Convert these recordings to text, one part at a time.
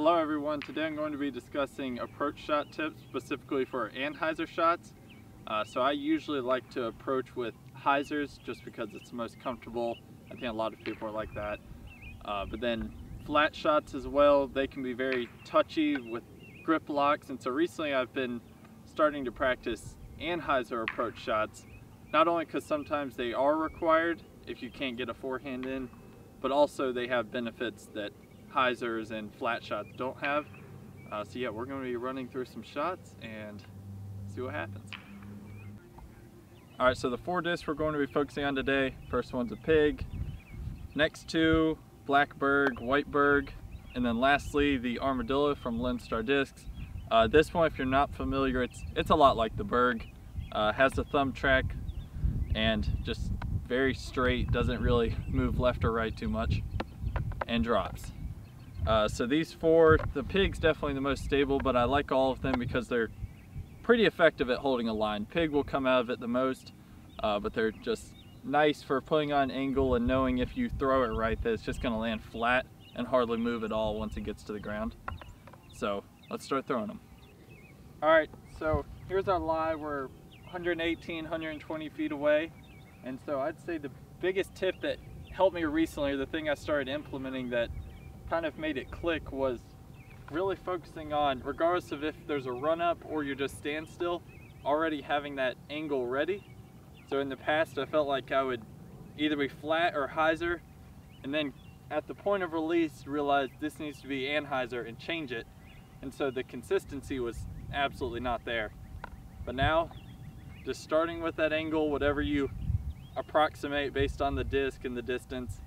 Hello everyone, today I'm going to be discussing approach shot tips specifically for Anhyzer shots. So I usually like to approach with hyzers just because it's the most comfortable. I think a lot of people are like that. But then flat shots as well, they can be very touchy with grip locks. And so recently I've been starting to practice Anhyzer approach shots, not only because sometimes they are required if you can't get a forehand in, but also they have benefits that hyzers and flat shots don't have. So yeah, we're going to be running through some shots and see what happens. Alright, so the four discs we're going to be focusing on today. First one's a Pig, next two Black Berg, White Berg, and then lastly the Armadillo from Lindstar discs. This one, if you're not familiar, it's a lot like the Berg. Has the thumb track and just very straight, doesn't really move left or right too much, and drops. So these four, the Pig's definitely the most stable, but I like all of them because they're pretty effective at holding a line. Pig will come out of it the most, but they're just nice for putting on angle and knowing if you throw it right that it's just going to land flat and hardly move at all once it gets to the ground. So let's start throwing them. Alright, so here's our lie. We're 118, 120 feet away, and so I'd say the biggest tip that helped me recently, or the thing I started implementing that kind of made it click, was really focusing on, regardless of if there's a run up or you're just standstill, already having that angle ready. So in the past I felt like I would either be flat or hyzer, and then at the point of release realize this needs to be Anhyzer and change it, and so the consistency was absolutely not there. But now just starting with that angle, whatever you approximate based on the disc and the distance,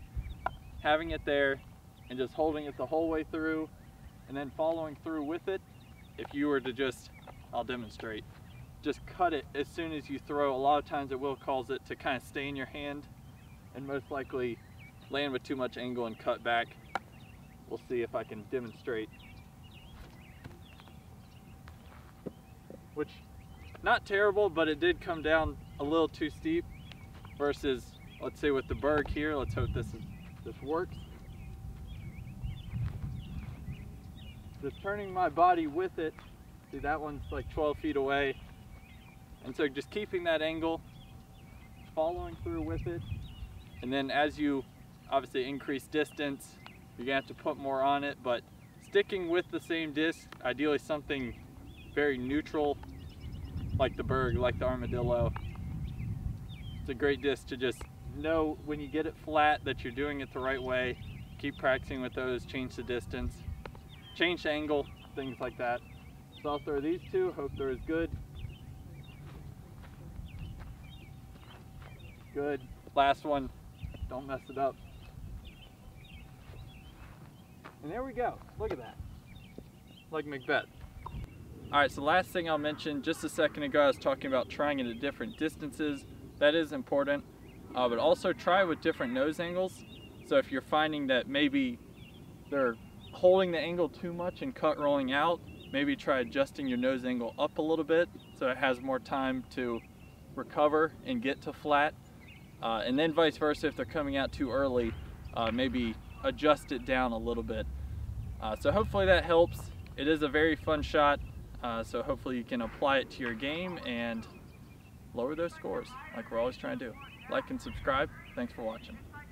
having it there and just holding it the whole way through, and then following through with it. If you were to just, I'll demonstrate, just cut it as soon as you throw, a lot of times it will cause it to kind of stay in your hand and most likely land with too much angle and cut back. We'll see if I can demonstrate. Which, not terrible, but it did come down a little too steep versus, let's say with the Berg here, let's hope this works. Just turning my body with it. See, that one's like 12 feet away. And so just keeping that angle, following through with it. And then as you obviously increase distance, you're gonna have to put more on it, but sticking with the same disc, ideally something very neutral, like the Berg, like the Armadillo. It's a great disc to just know when you get it flat that you're doing it the right way. Keep practicing with those, change the distance, change the angle, things like that. So I'll throw these two, hope they're as good. Good. Last one. Don't mess it up. And there we go. Look at that. Like Macbeth. Alright, so last thing I'll mention, just a second ago I was talking about trying it at different distances. That is important. But also try with different nose angles. So if you're finding that maybe they're holding the angle too much and cut rolling out, maybe try adjusting your nose angle up a little bit so it has more time to recover and get to flat, and then vice versa. If they're coming out too early, maybe adjust it down a little bit. So hopefully that helps. It is a very fun shot, so hopefully you can apply it to your game and lower those scores like we're always trying to do. Like and subscribe. Thanks for watching.